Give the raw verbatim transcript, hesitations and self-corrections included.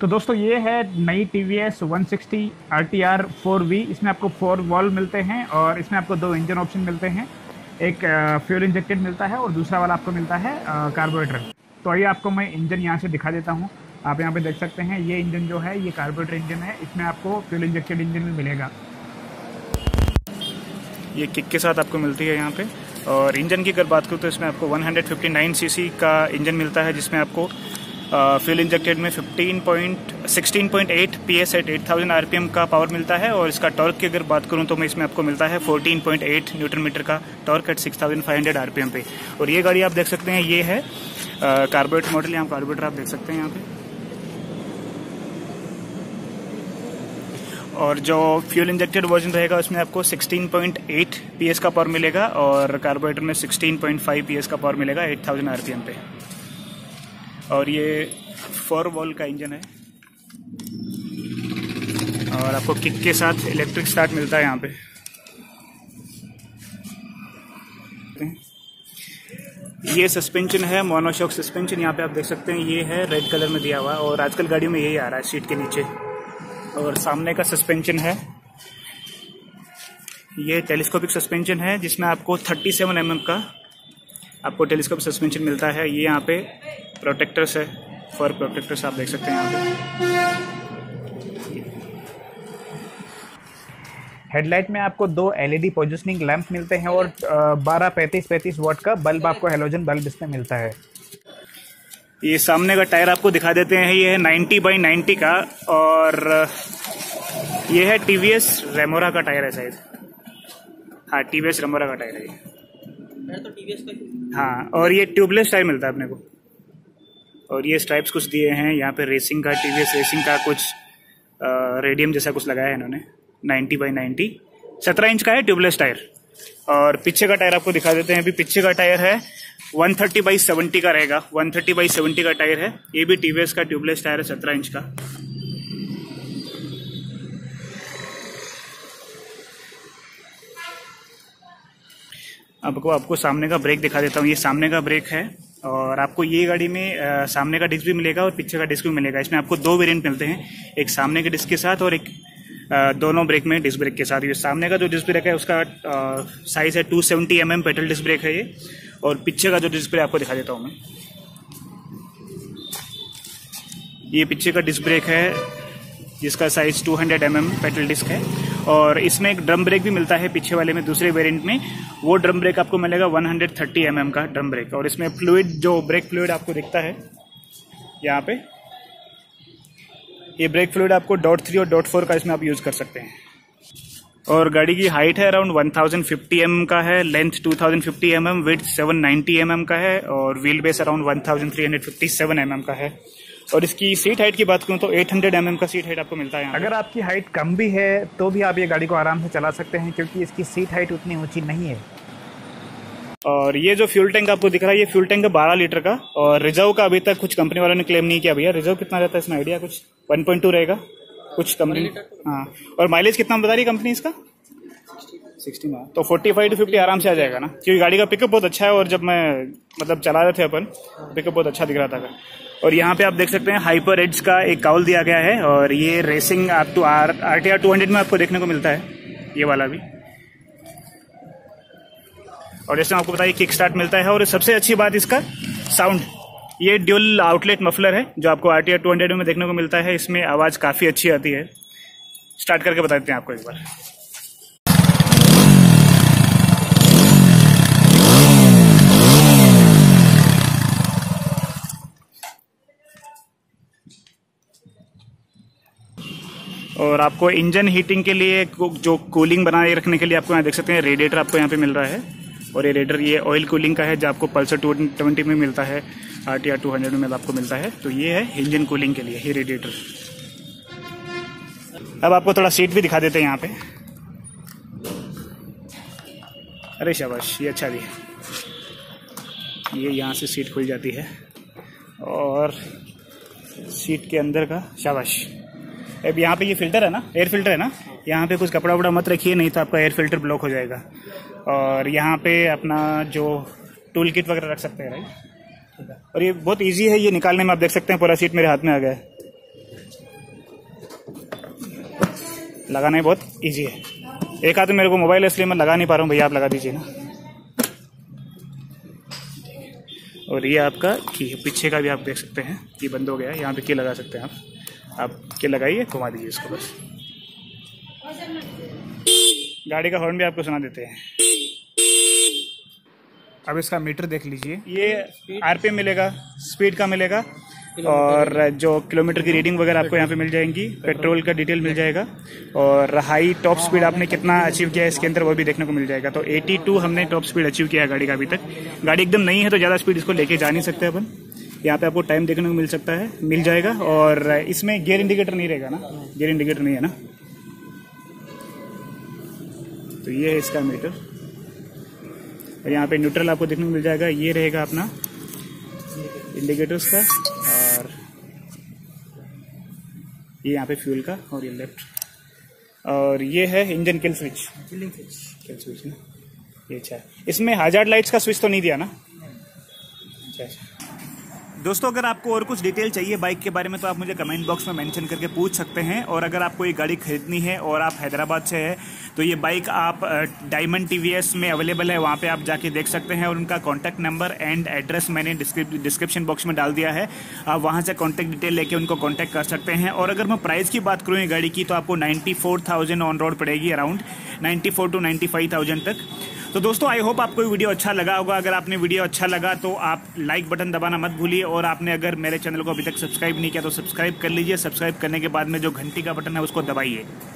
तो दोस्तों ये है नई T V S one sixty R T R four V. इसमें आपको फोर वॉल्व मिलते हैं और इसमें आपको दो इंजन ऑप्शन मिलते हैं, एक फ्यूल इंजेक्टेड मिलता है और दूसरा वाला आपको मिलता है कार्बोरेटर। तो आइए आपको मैं इंजन यहाँ से दिखा देता हूँ। आप यहाँ पे देख सकते हैं ये इंजन जो है ये कार्बोरेटर इंजन है, इसमें आपको फ्यूल इंजेक्टेड इंजन भी मिलेगा। ये किक के साथ आपको मिलती है यहाँ पे। और इंजन की अगर बात करूँ तो इसमें आपको वन फिफ्टी नाइन सीसी का इंजन मिलता है, जिसमें आपको फ्यूल इंजेक्टेड में fifteen point sixteen point eight P S at eight thousand R P M का पावर मिलता है। और इसका टॉर्क की अगर बात करूँ तो मैं इसमें आपको मिलता है fourteen point eight newton metre का torque at six thousand five hundred R P M पे। और ये गाड़ी आप देख सकते हैं ये है कार्बोरेटर मॉडल। यहाँ कार्बोरेटर आप देख सकते हैं यहाँ पे। और जो फ्यूल इंजेक्टेड वर्जन रहेगा उसमें आपको सिक्सटीन पॉइंट एट पीएस का पावर मिलेगा और कार्बोरेटर में सिक्सटीन पॉइंट फाइव पीएस का पावर मिलेगा एट थाउजेंड आरपीएम पे। और ये फोर वॉल का इंजन है और आपको किक के साथ इलेक्ट्रिक स्टार्ट मिलता है यहाँ पे। ये सस्पेंशन है मोनोशॉक सस्पेंशन, यहाँ पे आप देख सकते हैं ये है रेड कलर में दिया हुआ और आजकल गाड़ियों में यही आ रहा है सीट के नीचे। और सामने का सस्पेंशन है ये टेलीस्कोपिक सस्पेंशन है, जिसमें आपको थर्टी सेवन एम एम का आपको टेलीस्कोप सस्पेंशन मिलता है। ये यहाँ पे प्रोटेक्टर्स है, फॉर प्रोटेक्टर्स आप देख सकते हैं यहाँ पे। हेडलाइट में आपको दो L E D positioning lamp मिलते हैं और बारह पैंतीस पैंतीस वाट का बल्ब आपको हेलोजन बल्ब इसमें मिलता है। ये सामने का टायर आपको दिखा देते हैं, ये है नाइंटी बाई नाइंटी का और ये है टी वी एस रेमोरा का टायर है शायद। हाँ टी वी एस रेमोरा का टायर है ये तो टी वी एस का। हाँ और ये ट्यूबलेस टायर मिलता है अपने को। और ये स्ट्राइप्स कुछ दिए हैं यहाँ पे रेसिंग का, टी वी एस रेसिंग का कुछ रेडियम जैसा कुछ लगाया है इन्होंने। नाइंटी बाई नाइंटी सत्रह इंच का है ट्यूबलेस टायर। और पीछे का टायर आपको दिखा देते हैं अभी। पीछे का टायर है वन थर्टी बाई सेवेंटी का रहेगा, वन थर्टी बाई सेवेंटी का टायर है। ये भी टी वी एस का ट्यूबलेस टायर है सत्रह इंच का। आपको आपको सामने का ब्रेक दिखा देता हूँ। ये सामने का ब्रेक है और आपको ये गाड़ी में आ, सामने का डिस्क भी मिलेगा और पीछे का डिस्क भी मिलेगा। इसमें आपको दो वेरिएंट मिलते हैं, एक सामने के डिस्क के साथ और एक दोनों ब्रेक में डिस्क ब्रेक के साथ। ये सामने का जो डिस्क ब्रेक है उसका साइज है two seventy M M pedal disc brake है ये। और पीछे का जो डिस्क ब्रेक आपको दिखा देता हूँ मैं। ये पीछे का डिस्क ब्रेक है जिसका size two hundred M M pedal disc है। और इसमें एक ड्रम ब्रेक भी मिलता है पीछे वाले में, दूसरे वेरिएंट में। वो ड्रम ब्रेक आपको मिलेगा वन थर्टी एम एम का ड्रम ब्रेक। और इसमें फ्लूइड जो ब्रेक फ्लूइड आपको दिखता है यहाँ पे, ये ब्रेक फ्लूइड आपको डॉट थ्री और डॉट फोर का इसमें आप यूज़ कर सकते हैं। और गाड़ी की हाइट है around one thousand fifty M M का है, length two thousand fifty M M, width seven ninety M M का है और wheel base around one thousand three hundred fifty seven M M का है। और इसकी सीट हाइट की बात करूँ तो एट हंड्रेड एम एम का सीट हाइट आपको मिलता है। अगर आपकी हाइट कम भी है तो भी आप ये गाड़ी को आराम से चला सकते हैं क्योंकि इसकी सीट हाइट उतनी ऊँची नहीं है। और ये जो फ्यूल टैंक आपको दिख रहा है ये फ्यूल टैंक है बारह लीटर का। और रिजर्व का अभी तक कुछ कंपनी वालों ने क्लेम नहीं किया। भैया रिजर्व कितना रहता है इसमें आइडिया कुछ? वन पॉइंट टू रहेगा कुछ कंपनी। हाँ और माइलेज कितना बता रही है कंपनी इसका? सिक्सटी में तो फोर्टी फाइव टू फिफ्टी आराम से आ जाएगा ना, क्योंकि गाड़ी का पिकअप बहुत अच्छा है। और जब मैं मतलब चला रहे थे अपन पिकअप बहुत अच्छा दिख रहा था। और यहाँ पे आप देख सकते हैं हाइपर एड्स का एक काउल दिया गया है और ये रेसिंग आप टू R R T R two hundred में आपको देखने को मिलता है ये वाला भी। और जैसे आपको बताइए किक स्टार्ट मिलता है। और सबसे अच्छी बात इसका साउंड, ये ड्यूल आउटलेट मफलर है जो आपको R T R two hundred में देखने को मिलता है। इसमें आवाज़ काफ़ी अच्छी आती है। स्टार्ट करके बता देते हैं आपको एक बार। और आपको इंजन हीटिंग के लिए जो कूलिंग बनाए रखने के लिए आपको यहाँ देख सकते हैं रेडिएटर आपको यहाँ पे मिल रहा है। और ये रेडर ये ऑयल कूलिंग का है जो आपको पल्सर टू ट्वेंटी में मिलता है, R T R two hundred में आपको मिलता है। तो ये है इंजन कूलिंग के लिए ये रेडिएटर। अब आपको थोड़ा सीट भी दिखा देते हैं यहाँ पे। अरे शाबाश ये अच्छा भी है। ये यहाँ से सीट खुल जाती है और सीट के अंदर का शाबाश। अब यहाँ पे ये फिल्टर है ना, एयर फिल्टर है ना, यहाँ पे कुछ कपड़ा वपड़ा मत रखिए नहीं तो आपका एयर फिल्टर ब्लॉक हो जाएगा। और यहाँ पे अपना जो टूल किट वगैरह रख सकते हैं राइट। और ये बहुत इजी है ये निकालने में, आप देख सकते हैं पूरा सीट मेरे हाथ में आ गया है। लगाना ही बहुत ईजी है। एक आदमी मेरे को मोबाइल है इसलिए मैं लगा नहीं पा रहा हूँ, भैया आप लगा दीजिए ना। और ये आपका की पीछे का भी आप देख सकते हैं, ये बंद हो गया है, यहाँ पे की लगा सकते हैं आप आप की लगाइए, घुमा दीजिए इसको बस। गाड़ी का हॉर्न भी आपको सुना देते हैं। अब इसका मीटर देख लीजिए, ये आरपीएम मिलेगा, स्पीड का मिलेगा, और जो किलोमीटर की रीडिंग वगैरह आपको यहाँ पे मिल जाएंगी, पेट्रोल का डिटेल मिल जाएगा, और हाई टॉप स्पीड आपने कितना अचीव किया है इसके अंदर वो भी देखने को मिल जाएगा। तो बयासी हमने टॉप स्पीड अचीव किया है गाड़ी का अभी तक। गाड़ी एकदम नई है तो ज़्यादा स्पीड इसको लेके जा नहीं सकते अपन। यहाँ पे आपको टाइम देखने को मिल सकता है, मिल जाएगा। और इसमें गियर इंडिकेटर नहीं रहेगा ना, गियर इंडिकेटर नहीं है ना। तो ये है इसका मीटर। और यहाँ पे न्यूट्रल आपको देखने को मिल जाएगा, ये रहेगा अपना इंडिकेटर्स का, और ये यहाँ पे फ्यूल का, और ये लेफ्ट, और ये है engine kill switch, kill switch ना ये। अच्छा, इसमें हजार्ड लाइट्स का स्विच तो नहीं दिया ना। अच्छा अच्छा दोस्तों, अगर आपको और कुछ डिटेल चाहिए बाइक के बारे में तो आप मुझे कमेंट बॉक्स में मेंशन करके पूछ सकते हैं। और अगर आपको ये गाड़ी खरीदनी है और आप हैदराबाद से है तो ये बाइक आप डायमंड टीवीएस में अवेलेबल है, वहाँ पे आप जाके देख सकते हैं। और उनका कॉन्टैक्ट नंबर एंड एड्रेस मैंने डिस्क्रिप्शन बॉक्स में डाल दिया है, आप वहाँ से कॉन्टैक्ट डिटेल लेके उनको कॉन्टैक्ट कर सकते हैं। और अगर मैं प्राइस की बात करूँ ये गाड़ी की तो आपको ninety four thousand on road पड़ेगी, around ninety four to ninety five thousand तक। तो दोस्तों आई होप आपको वीडियो अच्छा लगा होगा। अगर आपने वीडियो अच्छा लगा तो आप लाइक बटन दबाना मत भूलिए, और आपने अगर मेरे चैनल को अभी तक सब्सक्राइब नहीं किया तो सब्सक्राइब कर लीजिए। सब्सक्राइब करने के बाद में जो घंटी का बटन है उसको दबाइए।